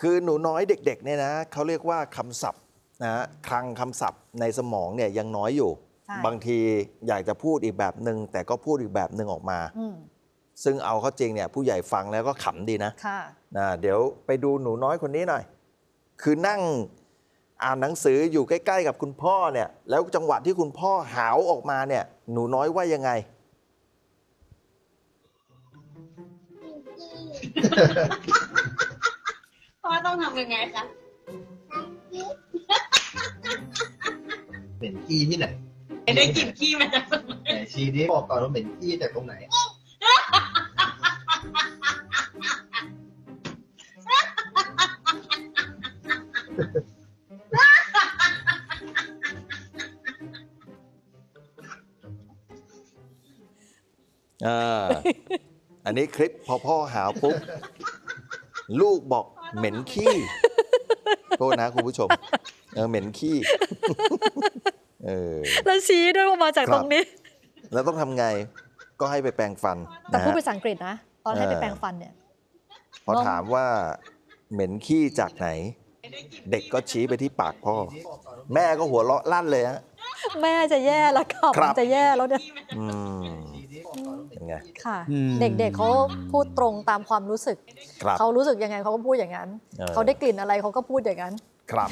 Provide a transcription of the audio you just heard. คือหนูน้อยเด็กๆเนี่ยนะเขาเรียกว่าคำศัพท์นะคลังคำศัพท์ในสมองเนี่ยยังน้อยอยู่บางทีอยากจะพูดอีกแบบหนึ่งแต่ก็พูดอีกแบบหนึ่งออกมาซึ่งเอาเข้าจริงเนี่ยผู้ใหญ่ฟังแล้วก็ขำดีนะเดี๋ยวไปดูหนูน้อยคนนี้หน่อยคือนั่งอ่านหนังสืออยู่ใกล้ๆกับคุณพ่อเนี่ยแล้วจังหวะที่คุณพ่อหาวออกมาเนี่ยหนูน้อยว่ายังไงพ่อต้องทำยังไงจ๊ะเป็นขี้ที่ไหนได้กลิ่นขี้มาจากตรงไหนชี้นี้บอกก่อนว่าเป็นขี้จากตรงไหนอันนี้คลิปพอพ่อหาวปุ๊บลูกบอกเหม็นขี้โทษนะคุณผู้ชมเหม็นขี้แล้วชี้ด้วยว่ามาจากตรงนี้แล้วต้องทำไงก็ให้ไปแปรงฟันแต่พูดภาษาอังกฤษนะตอนให้ไปแปรงฟันเนี่ยพอถามว่าเหม็นขี้จากไหนเด็กก็ชี้ไปที่ปากพ่อแม่ก็หัวเราะลั่นเลยฮะแม่จะแย่แล้วครับจะแย่แล้วเนี่ยค่ะเด็กๆเขาพูดตรงตามความรู้สึกเขารู้สึกยังไงเขาก็พูดอย่างนั้นเขาได้กลิ่นอะไรเขาก็พูดอย่างนั้นครับ